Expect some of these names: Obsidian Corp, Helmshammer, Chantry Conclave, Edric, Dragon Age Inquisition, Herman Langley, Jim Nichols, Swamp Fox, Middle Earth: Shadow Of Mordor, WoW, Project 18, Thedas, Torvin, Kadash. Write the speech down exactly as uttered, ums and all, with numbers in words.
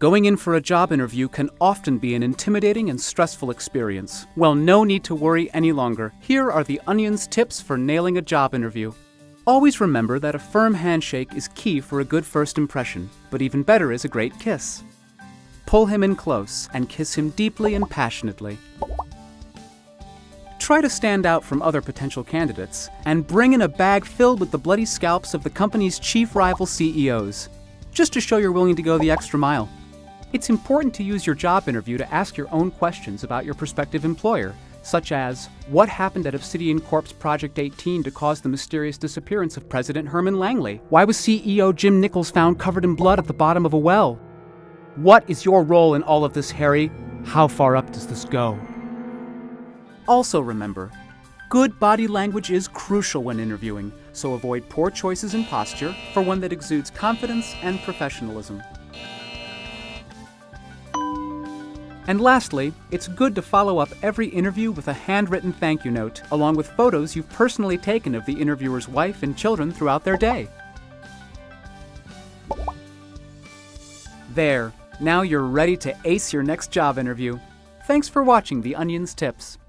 Going in for a job interview can often be an intimidating and stressful experience. Well, no need to worry any longer. Here are the Onion's tips for nailing a job interview. Always remember that a firm handshake is key for a good first impression, but even better is a great kiss. Pull him in close and kiss him deeply and passionately. Try to stand out from other potential candidates and bring in a bag filled with the bloody scalps of the company's chief rival C E Os, just to show you're willing to go the extra mile. It's important to use your job interview to ask your own questions about your prospective employer, such as, what happened at Obsidian Corp's Project eighteen to cause the mysterious disappearance of President Herman Langley? Why was C E O Jim Nichols found covered in blood at the bottom of a well? What is your role in all of this, Harry? How far up does this go? Also remember, good body language is crucial when interviewing, so avoid poor choices in posture for one that exudes confidence and professionalism. And lastly, it's good to follow up every interview with a handwritten thank you note, along with photos you've personally taken of the interviewer's wife and children throughout their day. There, now you're ready to ace your next job interview. Thanks for watching The Onion's Tips.